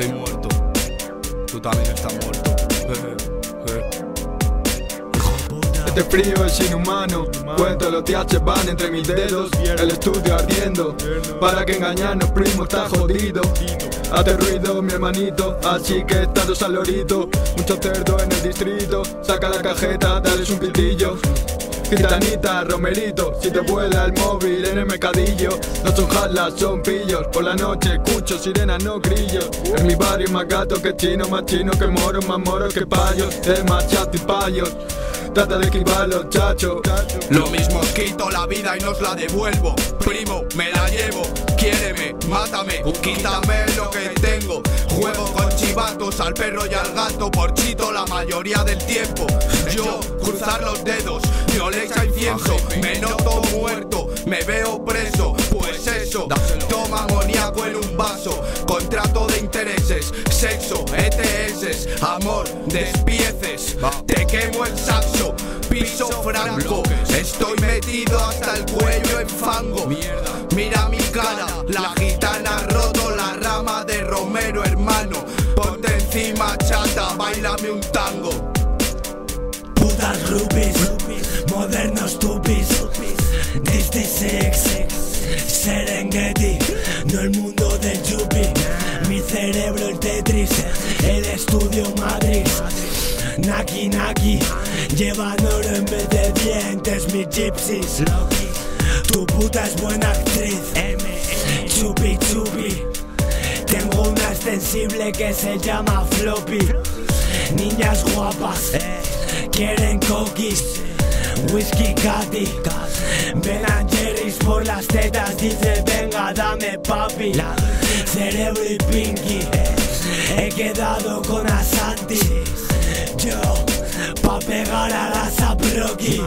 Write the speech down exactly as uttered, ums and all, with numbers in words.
Estoy muerto, tú también estás muerto. Este frío es inhumano, cuento los T H van entre mis dedos. El estudio ardiendo, para que engañarnos primo está jodido. Hace ruido mi hermanito, así que estados al lorito. Mucho cerdo en el distrito, saca la cajeta, dale un pitillo. Gitanita, romerito, si te vuela el móvil en el mercadillo. No son jalas, son pillos, por la noche escucho sirenas, no grillos. En mi barrio más gato que chino, más chino que moro, más moro que payos. Es más chato y payos, trata de esquivarlos, chacho. Lo mismo os quito la vida y no os la devuelvo. Primo, me la llevo, quiéreme, mátame, quítame lo que tengo. Juego con chivatos, al perro y al gato, por chito la mayoría del tiempo. Yo, cruzar los dedos, violencia incienso, me noto muerto, me veo preso. Pues eso, toma amoníaco en un vaso, contrato de intereses, sexo, E T S, amor, despieces. Te quemo el saxo, piso franco, estoy metido hasta el cuello en fango. Mira mi cara, la gitana ha roto la rama de romero, hermano. Ponte encima, chata, bailame un tango. Putas rubies, modernos tupis, dieciséis, Serengeti, no el mundo del yuppie. Mi cerebro el Tetris, el estudio Matrix. Naki Naki, llevan oro en vez de dientes, mis gypsies. Tu puta es buena actriz, chupi chupi. Tengo una extensible que se llama floppy. Niñas guapas, quieren cookies, whisky Caddy, Ben and Jerry's por las tetas, dice venga dame papi. Cerebro y Pinky, he quedado con Asanti. Yo, pa' pegar a la Saproki.